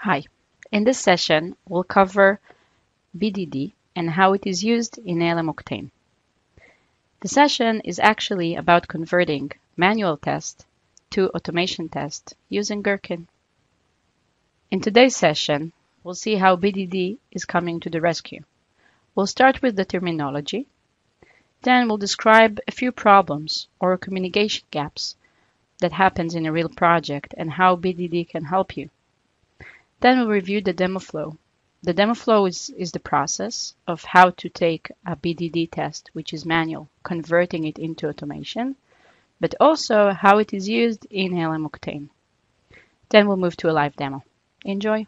Hi, in this session, we'll cover BDD and how it is used in ALM Octane. The session is actually about converting manual test to automation test using Gherkin. In today's session, we'll see how BDD is coming to the rescue. We'll start with the terminology, then we'll describe a few problems or communication gaps that happens in a real project and how BDD can help you. Then we'll review the demo flow. The demo flow is the process of how to take a BDD test, which is manual, converting it into automation, but also how it is used in ALM Octane. Then we'll move to a live demo. Enjoy.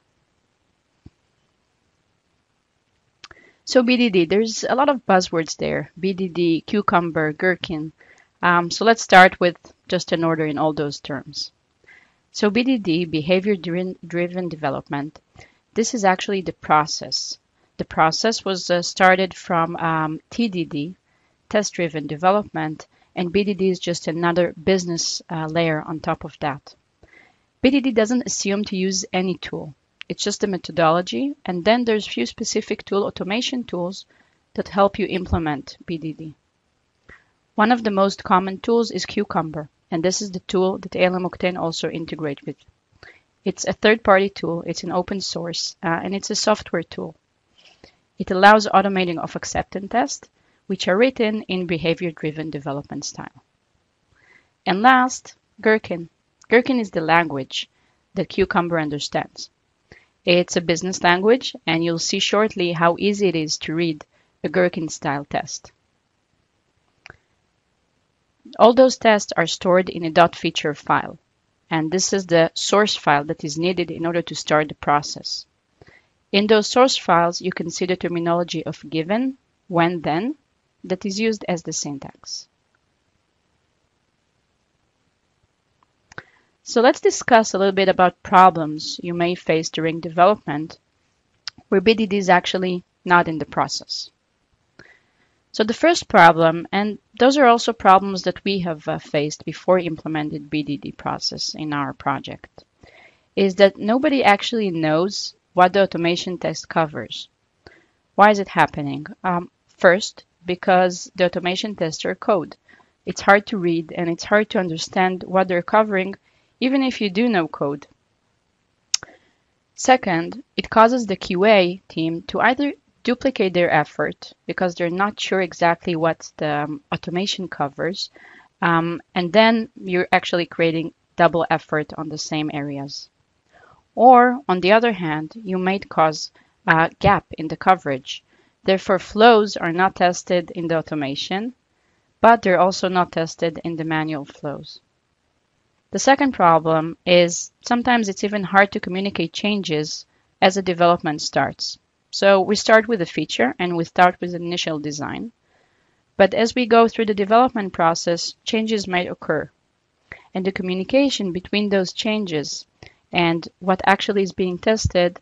So BDD, there's a lot of buzzwords there. BDD, Cucumber, Gherkin. So let's start with just an order in all those terms. So BDD, behavior-driven development, this is actually the process. The process was started from TDD, test-driven development, and BDD is just another business layer on top of that. BDD doesn't assume to use any tool. It's just a methodology, and then there's few specific automation tools that help you implement BDD. One of the most common tools is Cucumber. And this is the tool that ALM Octane also integrates with. It's a third-party tool, it's an open source, and it's a software tool. It allows automating of acceptance tests, which are written in behavior-driven development style. And last, Gherkin. Gherkin is the language that Cucumber understands. It's a business language, and you'll see shortly how easy it is to read a Gherkin-style test. All those tests are stored in a .feature file, and this is the source file that is needed in order to start the process. In those source files, you can see the terminology of given, when, then, that is used as the syntax. So let's discuss a little bit about problems you may face during development where BDD is actually not in the process. So the first problem, and those are also problems that we have faced before implemented BDD process in our project, is that nobody actually knows what the automation test covers. Why is it happening? First, because the automation tests are code. It's hard to read and it's hard to understand what they're covering, even if you do know code. Second, it causes the QA team to either duplicate their effort because they're not sure exactly what the automation covers, and then you're actually creating double effort on the same areas. Or, on the other hand, you might cause a gap in the coverage. Therefore, flows are not tested in the automation, but they're also not tested in the manual flows. The second problem is sometimes it's even hard to communicate changes as a development starts. So we start with a feature and we start with an initial design. But as we go through the development process, changes might occur. And the communication between those changes and what actually is being tested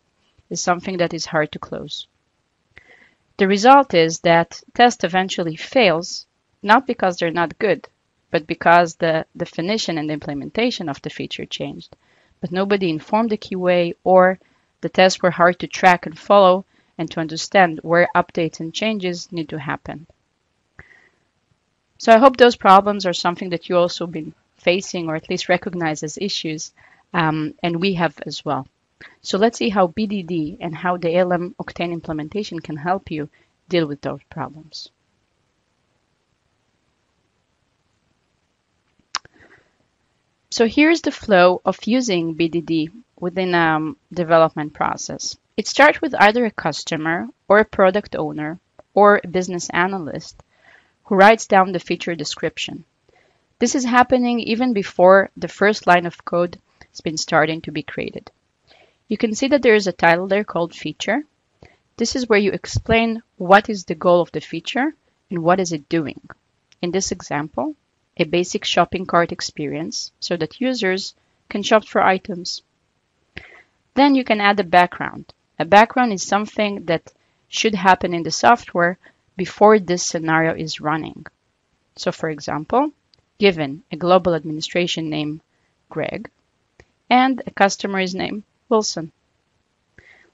is something that is hard to close. The result is that test eventually fails, not because they're not good, but because the definition and the implementation of the feature changed. But nobody informed the QA, or the tests were hard to track and follow, and to understand where updates and changes need to happen. So I hope those problems are something that you also been facing, or at least recognize as issues, and we have as well. So let's see how BDD and how the ALM Octane implementation can help you deal with those problems. So here's the flow of using BDD within a development process. It starts with either a customer or a product owner or a business analyst who writes down the feature description. This is happening even before the first line of code has been starting to be created. You can see that there is a title there called feature. This is where you explain what is the goal of the feature and what is it doing. In this example, a basic shopping cart experience so that users can shop for items. Then you can add a background. A background is something that should happen in the software before this scenario is running. So for example, given a global administration name, Greg, and a customer is named Wilson.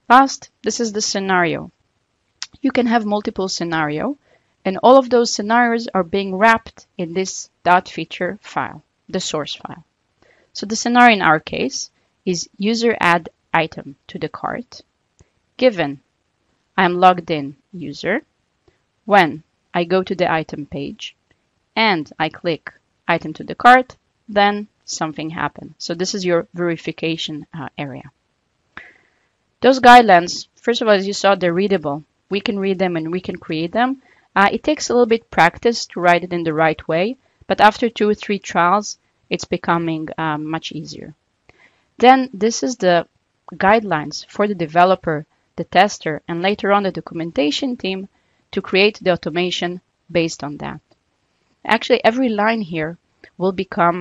Last, this is the scenario. You can have multiple scenarios, and all of those scenarios are being wrapped in this .feature file, the source file. So the scenario in our case is user add item to the cart, given I'm logged in user, when I go to the item page and I click item to the cart, then something happened. So this is your verification area. Those guidelines, first of all, as you saw, they're readable. We can read them and we can create them. It takes a little bit practice to write it in the right way, but after 2 or 3 trials, it's becoming much easier. Then this is the guidelines for the developer, the tester, and later on the documentation team to create the automation based on that. Actually, every line here will become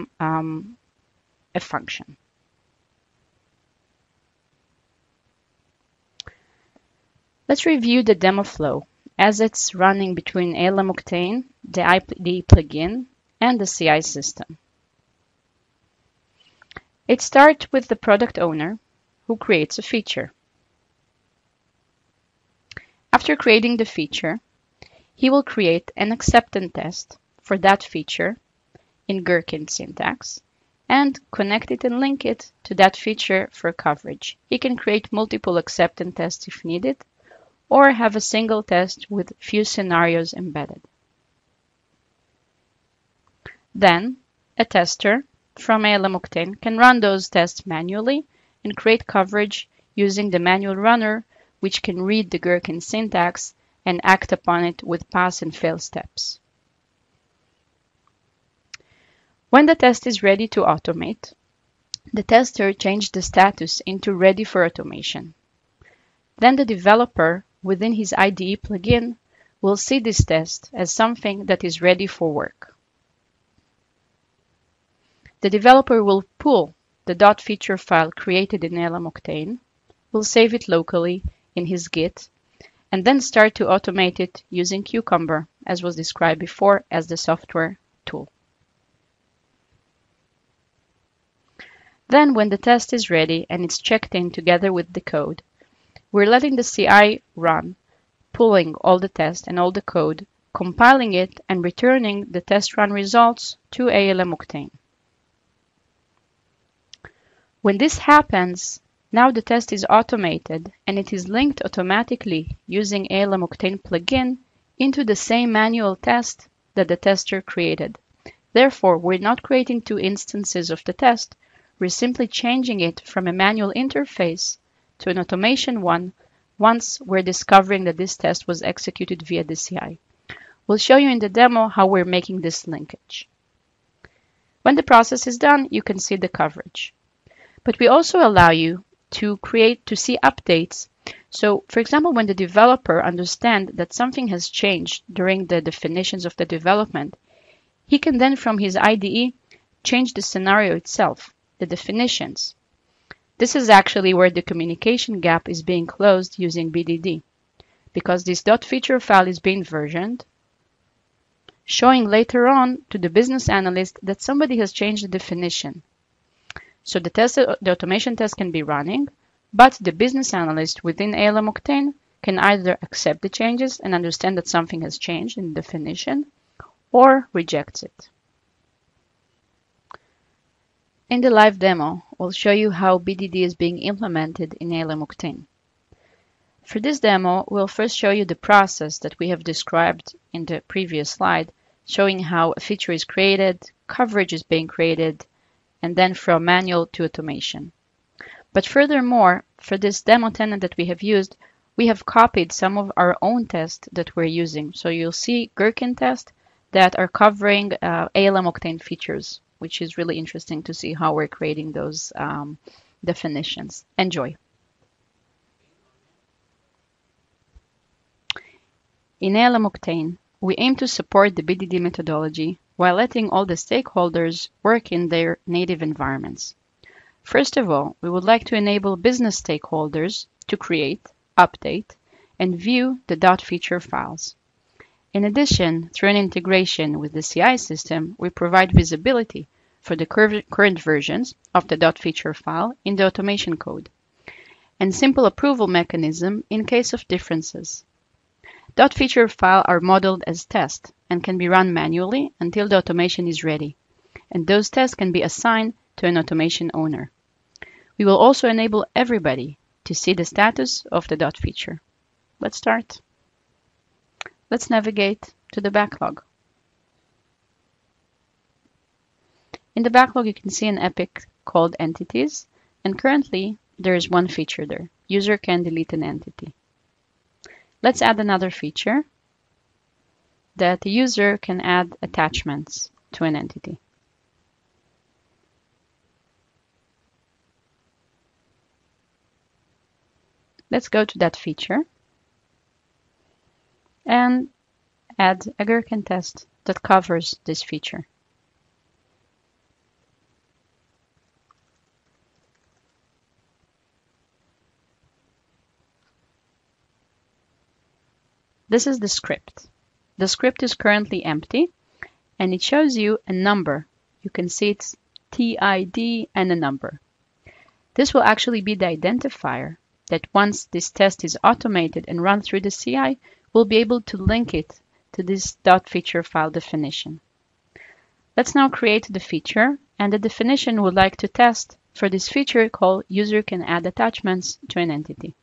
a function. Let's review the demo flow as it's running between ALM Octane, the IDE plugin, and the CI system. It starts with the product owner who creates a feature. After creating the feature, he will create an acceptance test for that feature in Gherkin syntax and connect it and link it to that feature for coverage. He can create multiple acceptance tests if needed, or have a single test with few scenarios embedded. Then a tester from ALM Octane can run those tests manually and create coverage using the manual runner, which can read the Gherkin syntax and act upon it with pass and fail steps. When the test is ready to automate, the tester changes the status into ready for automation. Then the developer within his IDE plugin will see this test as something that is ready for work. The developer will pull the .feature file created in ALM Octane, will save it locally in his Git, and then start to automate it using Cucumber, as was described before as the software tool. Then when the test is ready and it's checked in together with the code, we're letting the CI run, pulling all the tests and all the code, compiling it, and returning the test run results to ALM Octane. When this happens, now the test is automated and it is linked automatically using ALM Octane plugin into the same manual test that the tester created. Therefore, we're not creating 2 instances of the test, we're simply changing it from a manual interface to an automation one once we're discovering that this test was executed via the CI. We'll show you in the demo how we're making this linkage. When the process is done, you can see the coverage. But we also allow you to see updates. So, for example, when the developer understands that something has changed during the definitions of the development, he can then from his IDE change the scenario itself, the definitions. This is actually where the communication gap is being closed using BDD, because this .feature file is being versioned, showing later on to the business analyst that somebody has changed the definition. So the automation test can be running, but the business analyst within ALM Octane can either accept the changes and understand that something has changed in the definition, or rejects it. In the live demo, we'll show you how BDD is being implemented in ALM Octane. For this demo, we'll first show you the process that we have described in the previous slide, showing how a feature is created, coverage is being created, and then from manual to automation. But furthermore, for this demo tenant that we have used, we have copied some of our own tests that we're using. So you'll see Gherkin tests that are covering ALM Octane features, which is really interesting to see how we're creating those definitions. Enjoy. In ALM Octane, we aim to support the BDD methodology while letting all the stakeholders work in their native environments. First of all, we would like to enable business stakeholders to create, update, and view the .feature files. In addition, through an integration with the CI system, we provide visibility for the current versions of the .feature file in the automation code, and simple approval mechanism in case of differences. .feature files are modeled as tests and can be run manually until the automation is ready, and those tests can be assigned to an automation owner. We will also enable everybody to see the status of the .feature. Let's start. Let's navigate to the backlog. In the backlog, you can see an epic called Entities, and currently there is one feature there. User can delete an entity. Let's add another feature that the user can add attachments to an entity. Let's go to that feature and add a Gherkin test that covers this feature. This is the script. The script is currently empty, and it shows you a number. You can see it's TID and a number. This will actually be the identifier that once this test is automated and run through the CI, we'll be able to link it to this .feature file definition. Let's now create the feature, and the definition we'd like to test for this feature called user can add attachments to an entity.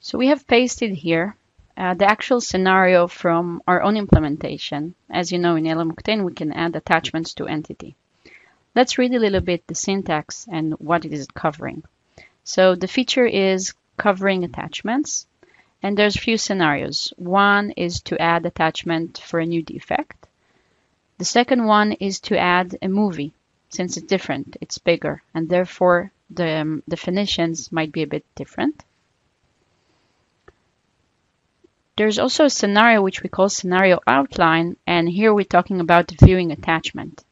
So we have pasted here the actual scenario from our own implementation. As you know, in ALM Octane, we can add attachments to entity. Let's read a little bit the syntax and what it is covering. So the feature is covering attachments, and there's a few scenarios. One is to add attachment for a new defect. The second one is to add a movie. Since it's different, it's bigger, and therefore the definitions might be a bit different. There's also a scenario which we call scenario outline, and here we're talking about viewing attachment.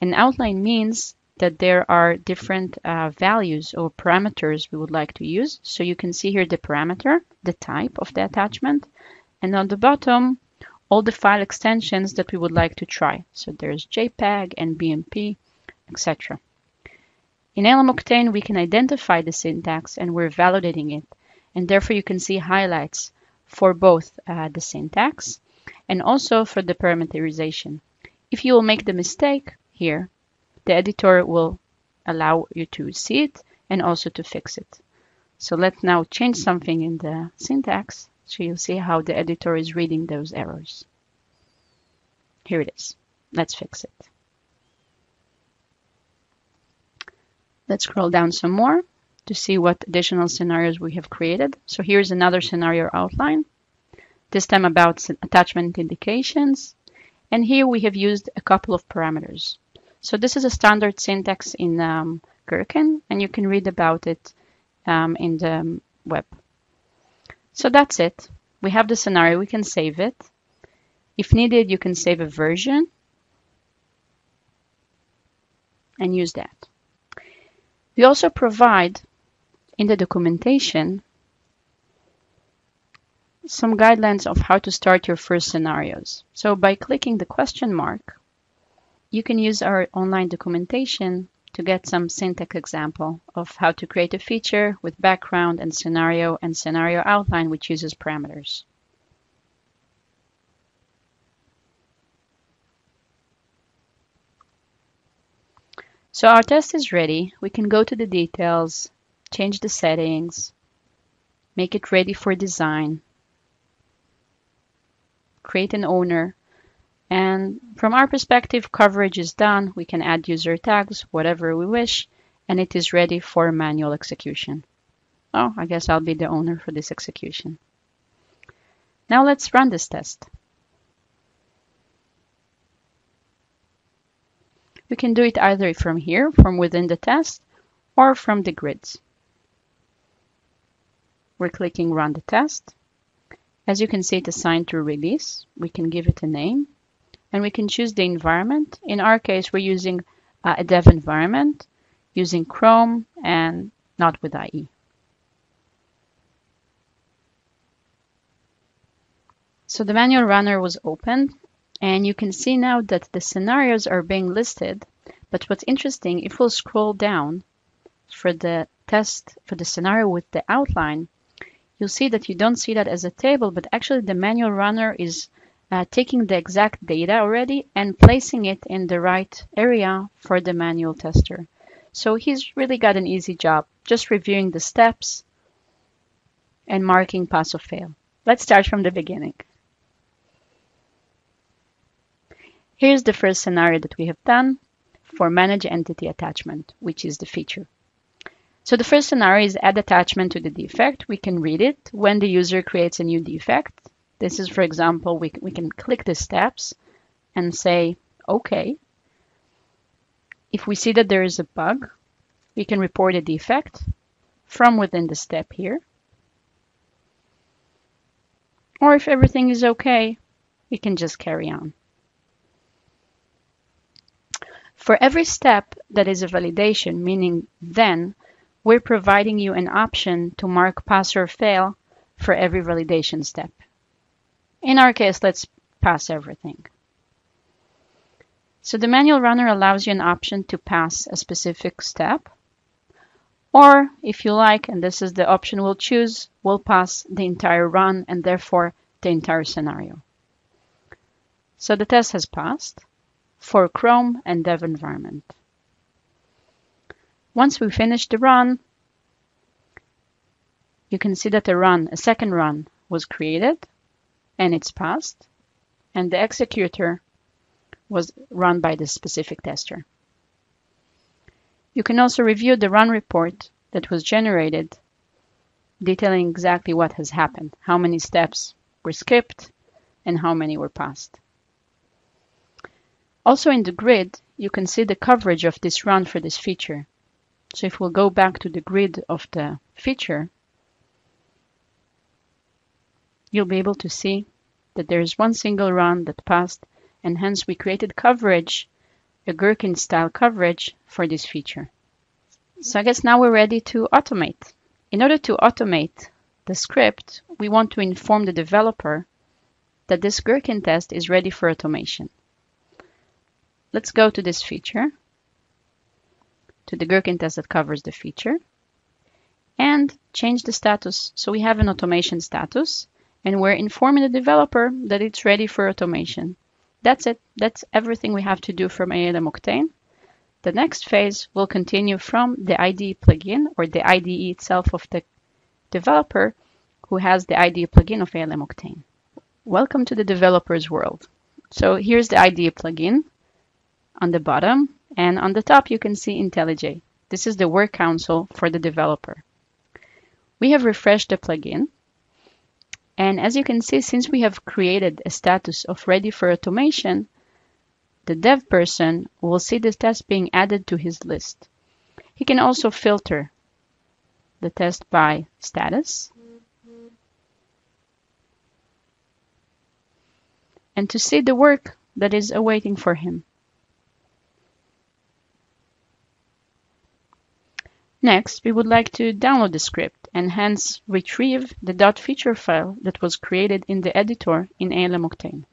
An outline means that there are different values or parameters we would like to use. So you can see here the parameter, the type of the attachment, and on the bottom, all the file extensions that we would like to try. So there's JPEG and BMP, etc. In ALM Octane, we can identify the syntax and we're validating it, and therefore you can see highlights for both the syntax and also for the parameterization. If you will make the mistake here, the editor will allow you to see it and also to fix it. So let's now change something in the syntax so you'll see how the editor is reading those errors. Here it is. Let's fix it. Let's scroll down some more to see what additional scenarios we have created. So here's another scenario outline, this time about attachment indications. And here we have used a couple of parameters. So this is a standard syntax in Gherkin, and you can read about it in the web. So that's it. We have the scenario, we can save it. If needed, you can save a version and use that. We also provide in the documentation some guidelines of how to start your first scenarios. So by clicking the question mark, you can use our online documentation to get some syntax example of how to create a feature with background and scenario outline, which uses parameters. So our test is ready. We can go to the details, change the settings, make it ready for design, create an owner, and from our perspective, coverage is done. We can add user tags, whatever we wish, and it is ready for manual execution. Oh, I guess I'll be the owner for this execution. Now let's run this test. You can do it either from here, from within the test, or from the grids. We're clicking Run the Test. As you can see, it's assigned to release. We can give it a name, and we can choose the environment. In our case, we're using a dev environment, using Chrome, and not with IE. So the manual runner was opened, and you can see now that the scenarios are being listed. But what's interesting, if we'll scroll down for the test, for the scenario with the outline, you'll see that you don't see that as a table, but actually the manual runner is taking the exact data already and placing it in the right area for the manual tester. So he's really got an easy job, just reviewing the steps and marking pass or fail. Let's start from the beginning. Here's the first scenario that we have done for manage entity attachment, which is the feature. So the first scenario is add attachment to the defect. We can read it when the user creates a new defect. This is, for example, we can click the steps and say, okay. If we see that there is a bug, we can report a defect from within the step here. Or if everything is okay, we can just carry on. For every step that is a validation, meaning then, we're providing you an option to mark pass or fail for every validation step. In our case, let's pass everything. So the manual runner allows you an option to pass a specific step, or if you like, and this is the option we'll choose, we'll pass the entire run and therefore the entire scenario. So the test has passed for Chrome and dev environment. Once we finish the run, you can see that a second run was created and it's passed, and the executor was run by this specific tester. You can also review the run report that was generated, detailing exactly what has happened, how many steps were skipped and how many were passed. Also in the grid, you can see the coverage of this run for this feature. So if we'll go back to the grid of the feature, you'll be able to see that there is one single run that passed, and hence we created coverage, a Gherkin style coverage for this feature. So I guess now we're ready to automate. In order to automate the script, we want to inform the developer that this Gherkin test is ready for automation. Let's go to this feature, to the Gherkin test that covers the feature, and change the status. So we have an automation status, and we're informing the developer that it's ready for automation. That's it. That's everything we have to do from ALM Octane. The next phase will continue from the IDE plugin, or the IDE itself of the developer who has the IDE plugin of ALM Octane. Welcome to the developer's world. So here's the IDE plugin on the bottom, and on the top you can see IntelliJ. This is the work council for the developer. We have refreshed the plugin, and as you can see, since we have created a status of ready for automation, the dev person will see this test being added to his list. He can also filter the test by status. And to see the work that is awaiting for him. Next, we would like to download the script and hence retrieve the .feature file that was created in the editor in ALM Octane.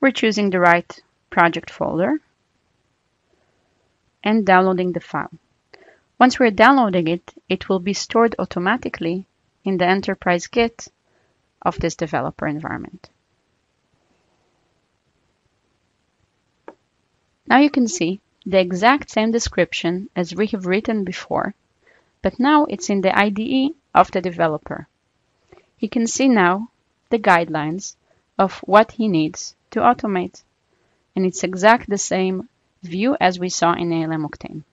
We're choosing the right project folder and downloading the file. Once we're downloading it, it will be stored automatically in the enterprise Git of this developer environment. Now you can see the exact same description as we have written before, but now it's in the IDE of the developer. He can see now the guidelines of what he needs to automate, and it's exactly the same view as we saw in ALM Octane.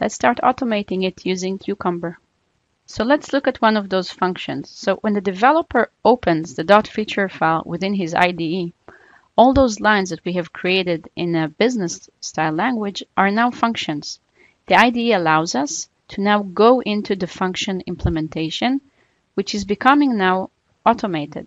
Let's start automating it using Cucumber. So let's look at one of those functions. So when the developer opens the .feature file within his IDE, all those lines that we have created in a business style language are now functions. The IDE allows us to now go into the function implementation, which is becoming now automated.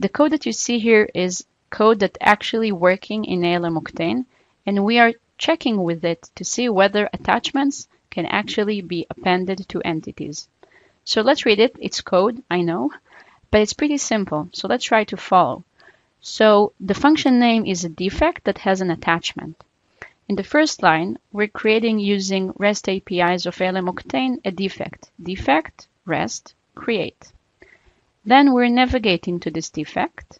The code that you see here is code that actually working in ALM Octane, and we are checking with it to see whether attachments can actually be appended to entities. So let's read it. It's code, I know, but it's pretty simple. So let's try to follow. So the function name is a defect that has an attachment. In the first line, we're creating using REST APIs of ALM Octane a defect. Defect, REST, create. Then we're navigating to this defect.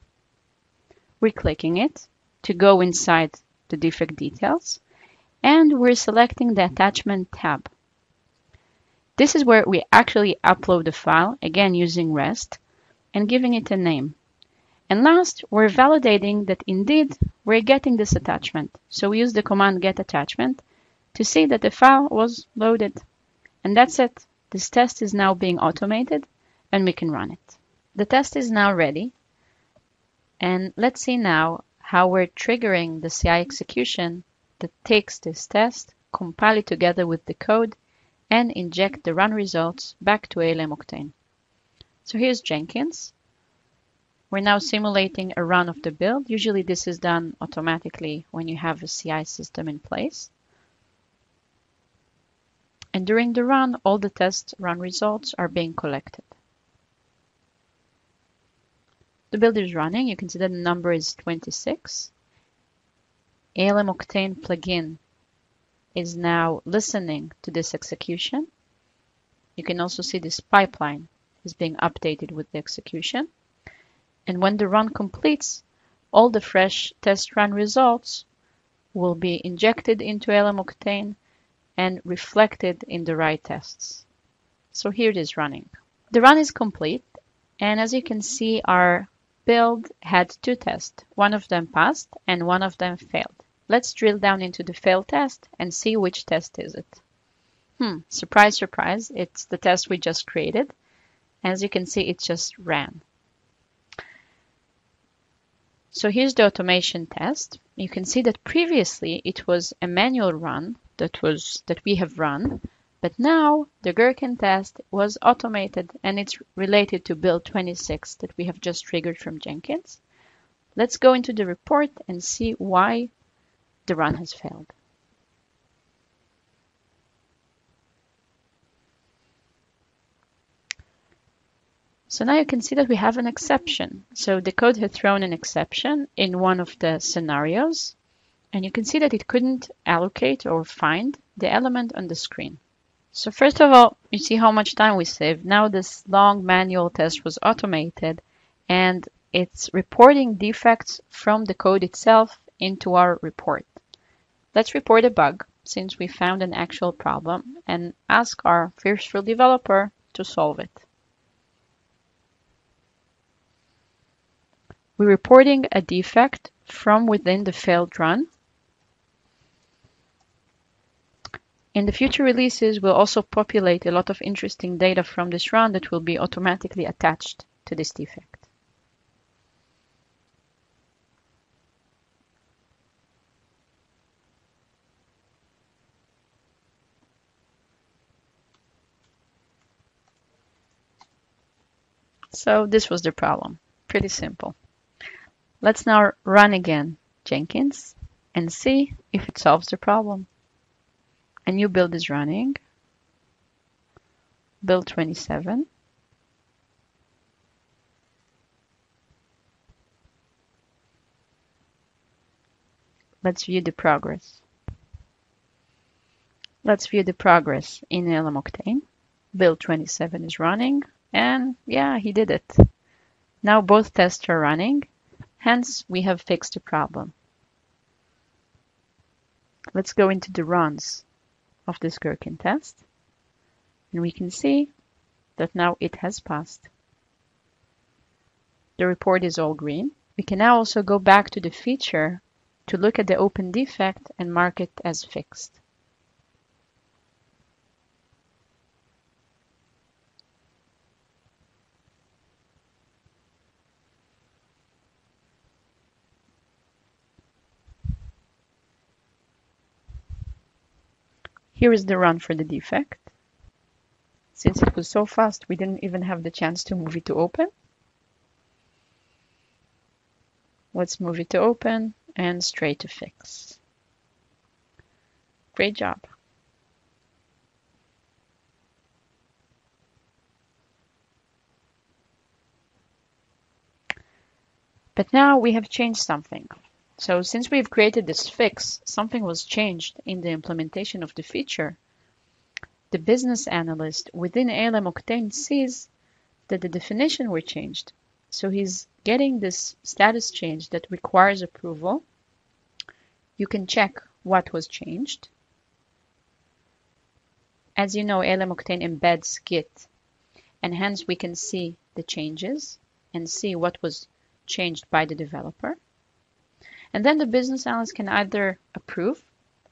We're clicking it to go inside the defect details, and we're selecting the attachment tab. This is where we actually upload the file, again using REST, and giving it a name. And last, we're validating that indeed we're getting this attachment. So we use the command get attachment to see that the file was loaded. And that's it. This test is now being automated and we can run it. The test is now ready. And let's see now how we're triggering the CI execution that takes this test, compile it together with the code, and inject the run results back to ALM Octane. So here's Jenkins. We're now simulating a run of the build. Usually this is done automatically when you have a CI system in place. And during the run, all the test run results are being collected. The build is running. You can see that the number is 26. ALM Octane plugin is now listening to this execution. You can also see this pipeline is being updated with the execution. And when the run completes, all the fresh test run results will be injected into ALM Octane and reflected in the right tests. So here it is running. The run is complete. And as you can see, our build had two tests. One of them passed and one of them failed. Let's drill down into the fail test and see which test is it. Surprise, surprise. It's the test we just created. As you can see, it just ran. So here's the automation test. You can see that previously it was a manual run that we have run, but now the Gherkin test was automated and it's related to build 26 that we have just triggered from Jenkins. Let's go into the report and see why the run has failed. So now you can see that we have an exception. So the code had thrown an exception in one of the scenarios, and you can see that it couldn't allocate or find the element on the screen. So first of all, you see how much time we saved. Now this long manual test was automated, and it's reporting defects from the code itself into our report. Let's report a bug, since we found an actual problem, and ask our fearful developer to solve it. We're reporting a defect from within the failed run. In the future releases, we'll also populate a lot of interesting data from this run that will be automatically attached to this defect. So this was the problem. Pretty simple. Let's now run again Jenkins and see if it solves the problem. A new build is running, build 27. Let's view the progress. Let's view the progress in ALM Octane. Build 27 is running, and yeah, he did it. Now both tests are running. Hence, we have fixed the problem. Let's go into the runs of this Gherkin test. And we can see that now it has passed. The report is all green. We can now also go back to the feature to look at the open defect and mark it as fixed. Here is the run for the defect. Since it was so fast, we didn't even have the chance to move it to open. Let's move it to open and straight to fix. Great job. But now we have changed something. So since we've created this fix, something was changed in the implementation of the feature. The business analyst within ALM Octane sees that the definition were changed. So he's getting this status change that requires approval. You can check what was changed. As you know, ALM Octane embeds Git, and hence we can see the changes and see what was changed by the developer. And then the business analyst can either approve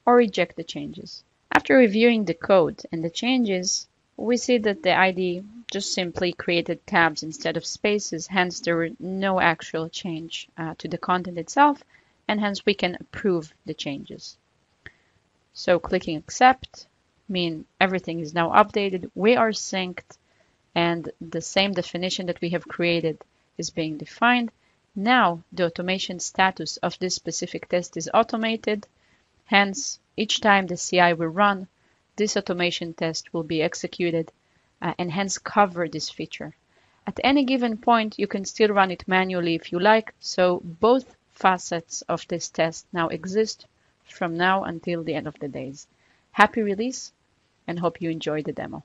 or reject the changes. After reviewing the code and the changes, we see that the IDE just simply created tabs instead of spaces, hence there were no actual change to the content itself, and hence we can approve the changes. So clicking accept means everything is now updated, we are synced, and the same definition that we have created is being defined. Now the automation status of this specific test is automated, hence each time the CI will run, this automation test will be executed and hence cover this feature. At any given point, you can still run it manually if you like, so both facets of this test now exist from now until the end of the days. Happy release, and hope you enjoy the demo.